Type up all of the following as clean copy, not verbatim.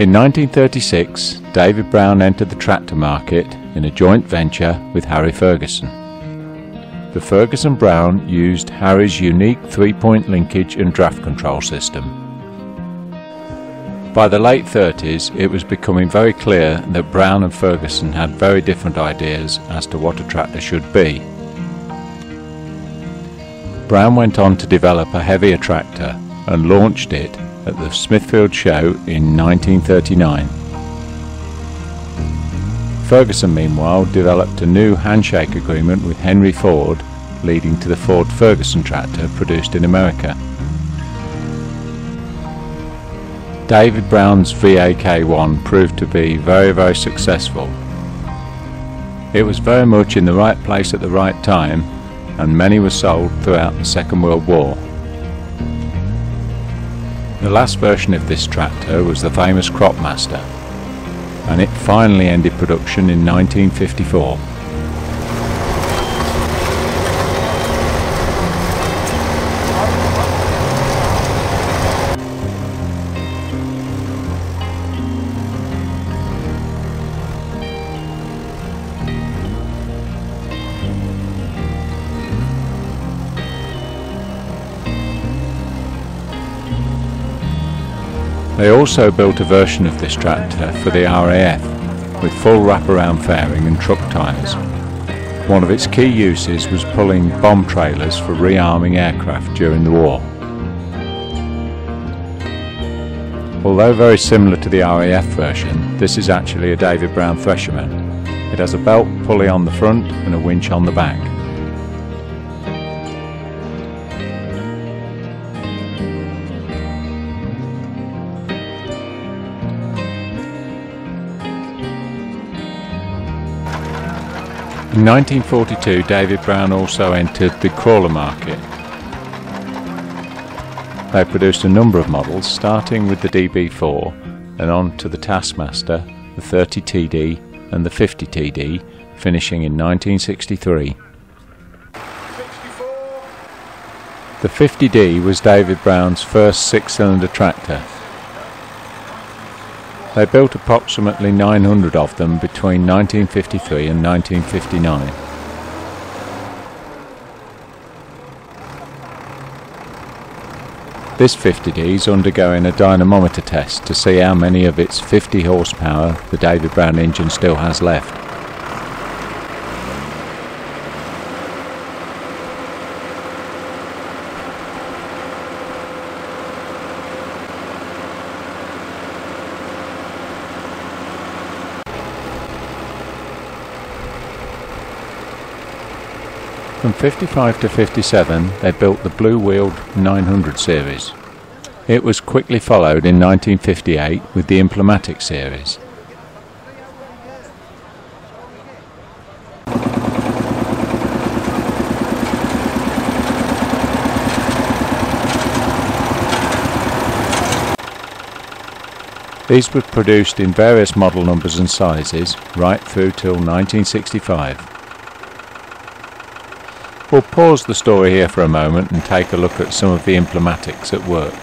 In 1936, David Brown entered the tractor market in a joint venture with Harry Ferguson. The Ferguson Brown used Harry's unique three-point linkage and draft control system. By the late 30s, it was becoming very clear that Brown and Ferguson had very different ideas as to what a tractor should be. Brown went on to develop a heavier tractor and launched it at the Smithfield Show in 1939. Ferguson, meanwhile, developed a new handshake agreement with Henry Ford, leading to the Ford Ferguson tractor produced in America. David Brown's VAK1 proved to be very successful. It was very much in the right place at the right time, and many were sold throughout the Second World War. The last version of this tractor was the famous Cropmaster, and it finally ended production in 1954. They also built a version of this tractor for the RAF with full wraparound fairing and truck tyres. One of its key uses was pulling bomb trailers for rearming aircraft during the war. Although very similar to the RAF version, this is actually a David Brown Thresherman. It has a belt pulley on the front and a winch on the back. In 1942, David Brown also entered the crawler market. They produced a number of models, starting with the DB4 and on to the Taskmaster, the 30TD and the 50TD, finishing in 1963. The 50D was David Brown's first six-cylinder tractor. They built approximately 900 of them between 1953 and 1959. This 50D is undergoing a dynamometer test to see how many of its 50 horsepower the David Brown engine still has left. From 55 to 57, they built the Blue-Wheeled 900 series. It was quickly followed in 1958 with the Implematic series. These were produced in various model numbers and sizes right through till 1965. We'll pause the story here for a moment and take a look at some of the Implematics at work.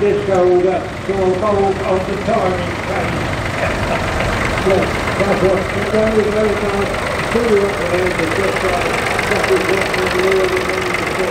This gold up to a mould of the timing frame. Yes, that's what the very low down to up there to just like that is what the world is going to do.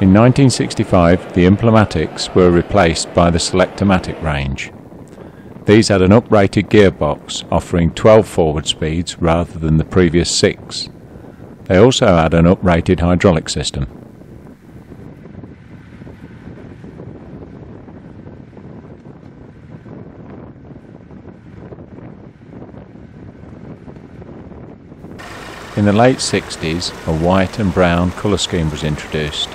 In 1965, the Implematics were replaced by the Select-O-Matic range. These had an uprated gearbox, offering 12 forward speeds rather than the previous 6. They also had an uprated hydraulic system. In the late 60s, a white and brown colour scheme was introduced.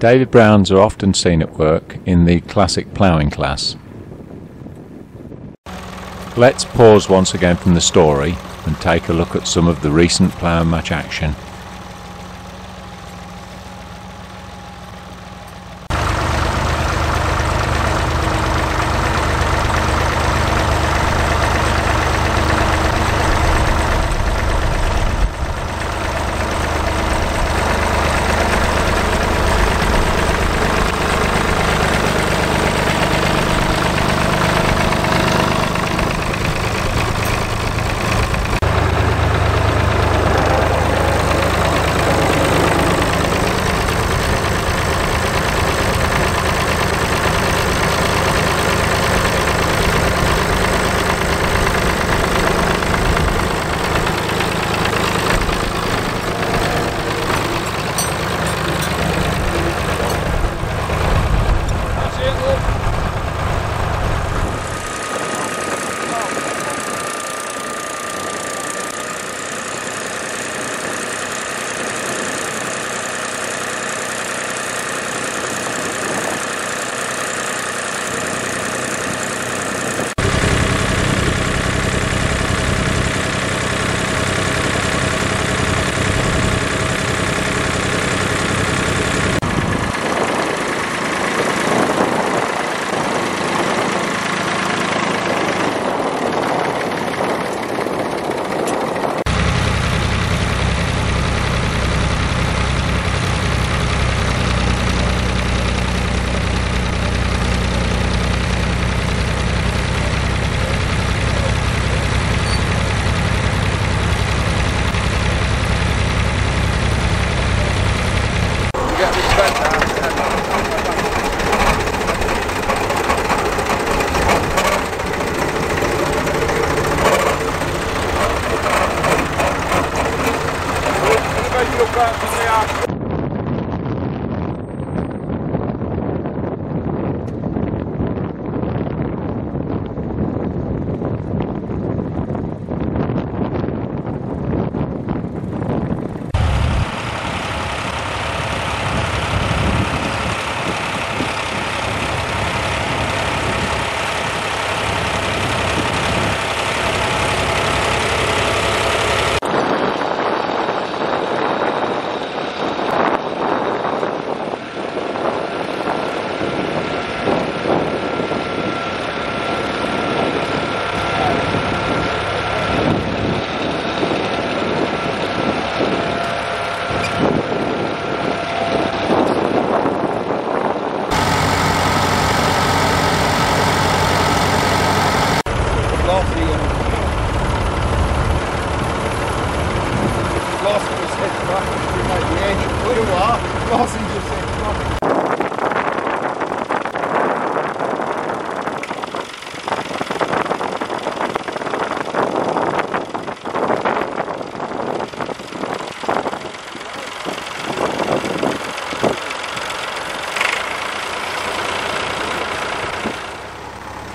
David Browns are often seen at work in the classic ploughing class. Let's pause once again from the story and take a look at some of the recent ploughing match action.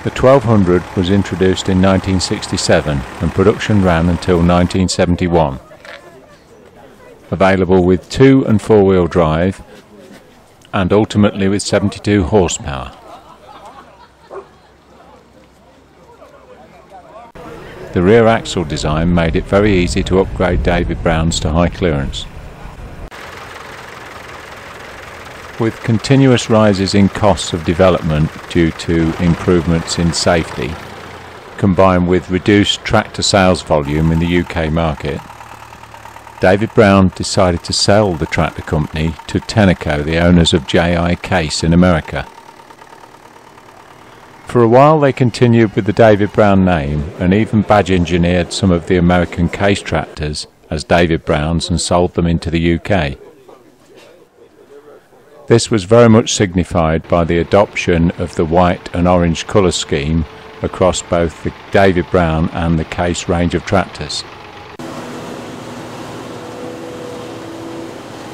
The 1200 was introduced in 1967 and production ran until 1971. Available with 2- and 4-wheel drive and ultimately with 72 horsepower. The rear axle design made it very easy to upgrade David Browns to high clearance. With continuous rises in costs of development due to improvements in safety, combined with reduced tractor sales volume in the UK market, David Brown decided to sell the tractor company to Tenneco, the owners of J.I. Case in America. For a while they continued with the David Brown name and even badge engineered some of the American Case tractors as David Browns and sold them into the UK. This was very much signified by the adoption of the white and orange colour scheme across both the David Brown and the Case range of tractors.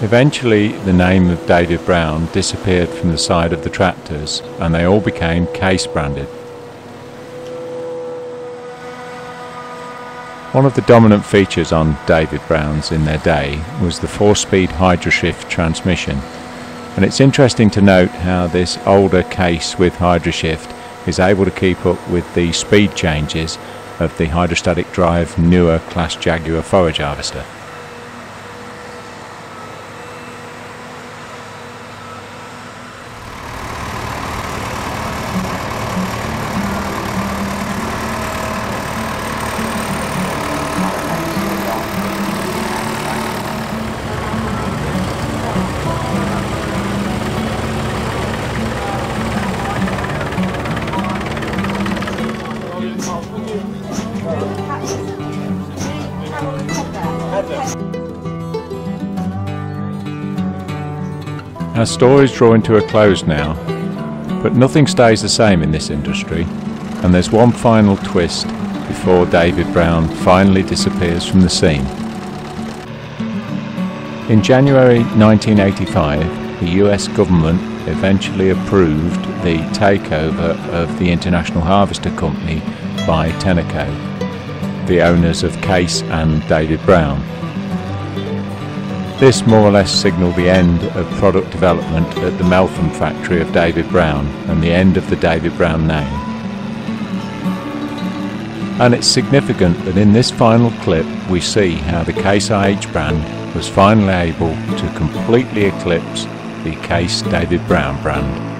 Eventually the name of David Brown disappeared from the side of the tractors and they all became Case branded. One of the dominant features on David Browns in their day was the 4-speed HydroShift transmission. And it's interesting to note how this older Case with HydroShift is able to keep up with the speed changes of the hydrostatic drive newer Class Jaguar forage harvester. Our story's drawing to a close now, but nothing stays the same in this industry, and there's one final twist before David Brown finally disappears from the scene. In January 1985, the US government eventually approved the takeover of the International Harvester Company by Tenneco, the owners of Case and David Brown. This more or less signalled the end of product development at the Meltham factory of David Brown and the end of the David Brown name. And it's significant that in this final clip we see how the Case IH brand was finally able to completely eclipse the Case David Brown brand.